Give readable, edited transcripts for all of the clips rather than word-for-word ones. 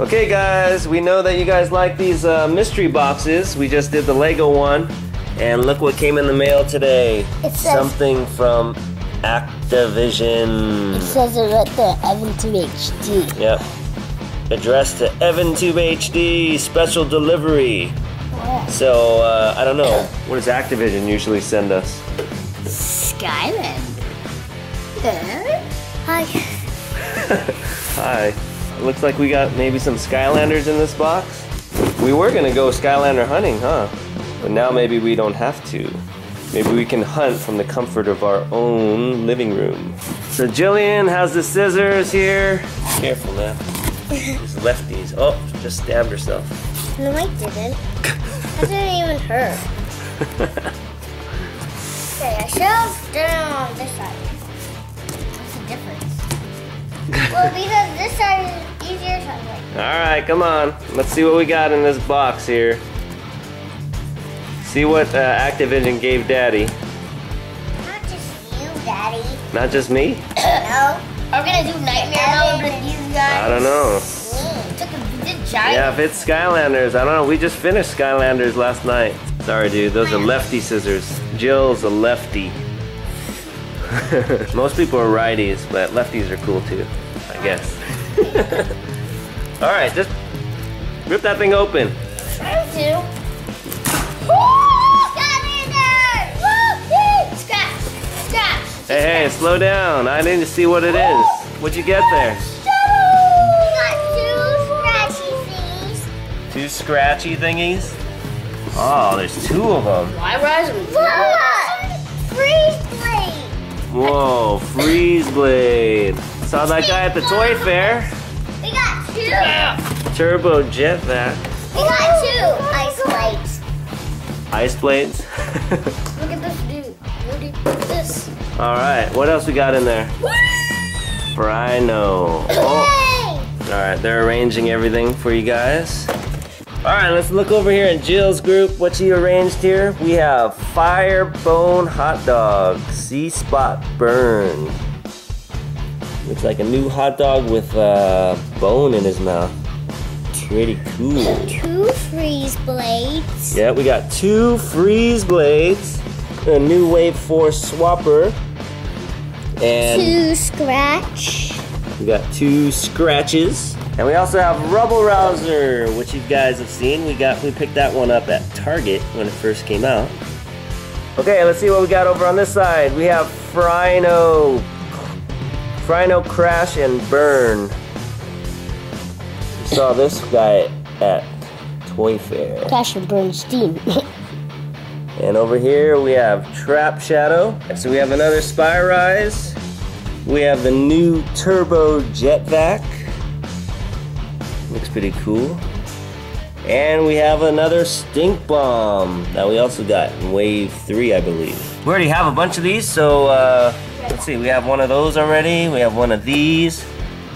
Okay guys, we know that you guys like these mystery boxes. We just did the Lego one, and look what came in the mail today. It says something from Activision. It says it right there, EvanTubeHD. Yep. Addressed to EvanTubeHD, special delivery. Wow. So, I don't know. What does Activision usually send us? Skylanders. Hi. Hi. Looks like we got maybe some Skylanders in this box. We were gonna go Skylander hunting, huh? But now maybe we don't have to. Maybe we can hunt from the comfort of our own living room. So Jillian has the scissors here. Careful now. These lefties. Oh, just stabbed herself. No, I didn't. That didn't even hurt. Okay, I shoved down on this side. What's the difference? Well, because this side is easier something. Alright, come on. Let's see what we got in this box here. See what Activision gave Daddy. Not just you, Daddy. Not just me? No. Are we gonna do Nightmare Mode with these guys? I don't know. Yeah, if it's Skylanders, I don't know. We just finished Skylanders last night. Sorry, dude. Those are lefty scissors. Jill's a lefty. Most people are righties, but lefties are cool too, I guess. All right, just rip that thing open. Try to. Hey, slow down. I need to see what it is. What'd you get there? Got two scratchy thingies. Two scratchy thingies? Oh, there's two of them. Why rise? Look! Freeze Blade! Whoa, Freeze Blade. Saw that guy at the toy fair. We got two. Yeah. Turbo Jet Vac. We got two ice blades. Ice blades? Look at this dude. What is this? All right, what else we got in there? Fryno. Oh. All right, they're arranging everything for you guys. All right, let's look over here at Jill's group, what she arranged here. We have Fire Bone Hot Dog, C-Spot Burn. Looks like a new hot dog with a bone in his mouth. Pretty cool. Two Freeze Blades. Yeah, we got two Freeze Blades. A new Wave 4 Swapper. And two scratch. We got two scratches. And we also have Rubble Rouser, which you guys have seen. We picked that one up at Target when it first came out. Okay, let's see what we got over on this side. We have Fryno. Fryno Crash and Burn. We saw this guy at Toy Fair. Crash and Burn Steam. And over here we have Trap Shadow. So we have another Spy Rise. We have the new Turbo Jet Vac. Looks pretty cool. And we have another Stink Bomb that we also got in Wave 3, I believe. We already have a bunch of these, so let's see. We have one of those already. We have one of these.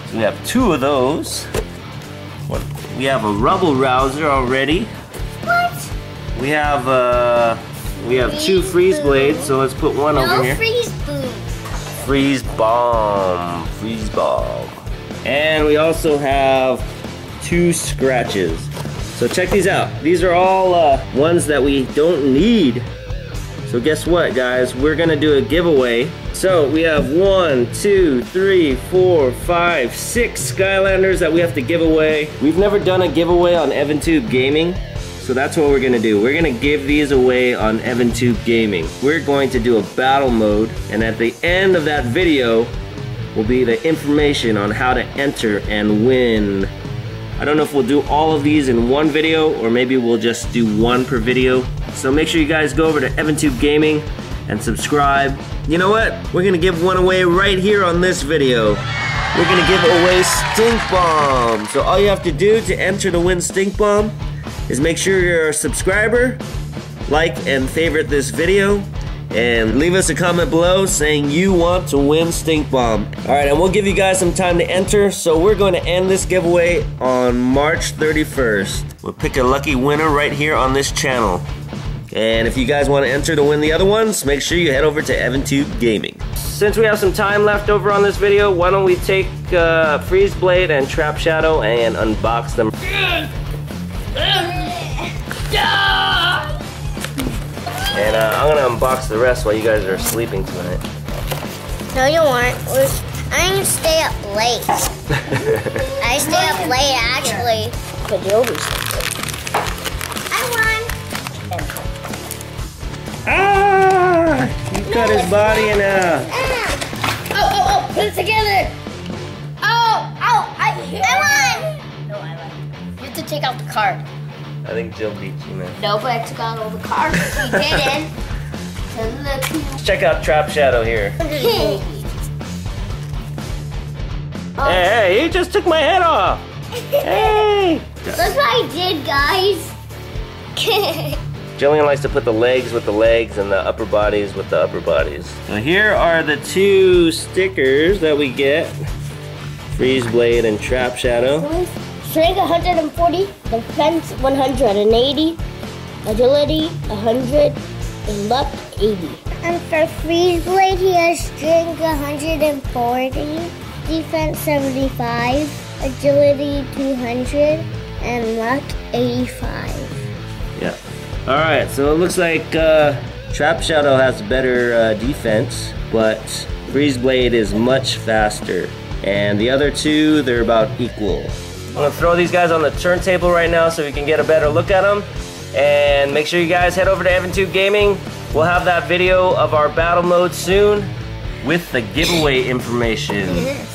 So we have two of those. We have a Rubble Rouser already. What? We have two Freeze Blades, so let's put one over here. Freeze Boom. Freeze Bomb. Freeze Bomb. And we also have two scratches. So check these out. These are all ones that we don't need. So guess what, guys? We're gonna do a giveaway. So we have 1, 2, 3, 4, 5, 6 Skylanders that we have to give away. We've never done a giveaway on EvanTube Gaming. So that's what we're gonna do. We're gonna give these away on EvanTube Gaming. We're going to do a battle mode, and at the end of that video will be the information on how to enter and win. I don't know if we'll do all of these in one video, or maybe we'll just do one per video. So make sure you guys go over to EvanTube Gaming and subscribe. You know what? We're gonna give one away right here on this video. We're gonna give away Stink Bomb. So all you have to do to enter to win Stink Bomb is make sure you're a subscriber, like and favorite this video, and leave us a comment below saying you want to win Stink Bomb. Alright, and we'll give you guys some time to enter, so we're going to end this giveaway on March 31st. We'll pick a lucky winner right here on this channel. And if you guys want to enter to win the other ones, make sure you head over to EvanTube Gaming. Since we have some time left over on this video, why don't we take Freeze Blade and Trap Shadow and unbox them. And I'm going to unbox the rest while you guys are sleeping tonight. No, you aren't. I didn't stay up late. I stay up late, actually. But you'll be sleeping. I won. Ah! You got his body in a... Oh, oh, oh! Put it together! Oh! Oh! I won! No, I won. You have to take out the card. I think Jill beat you, man. No, but I took out all the cards. She didn't. Let's check out Trap Shadow here. Hey, hey, you just took my head off! Hey! That's what I did, guys. Jillian likes to put the legs with the legs and the upper bodies with the upper bodies. So here are the two stickers that we get. Freeze Blade and Trap Shadow. Strength 140, defense 180, agility 100, and luck 80. And for Freeze Blade, he has strength 140, defense 75, agility 200, and luck 85. Yeah. Alright, so it looks like Trap Shadow has better defense, but Freeze Blade is much faster. And the other two, they're about equal. I'm going to throw these guys on the turntable right now so we can get a better look at them. And make sure you guys head over to EvanTube Gaming. We'll have that video of our battle mode soon with the giveaway information.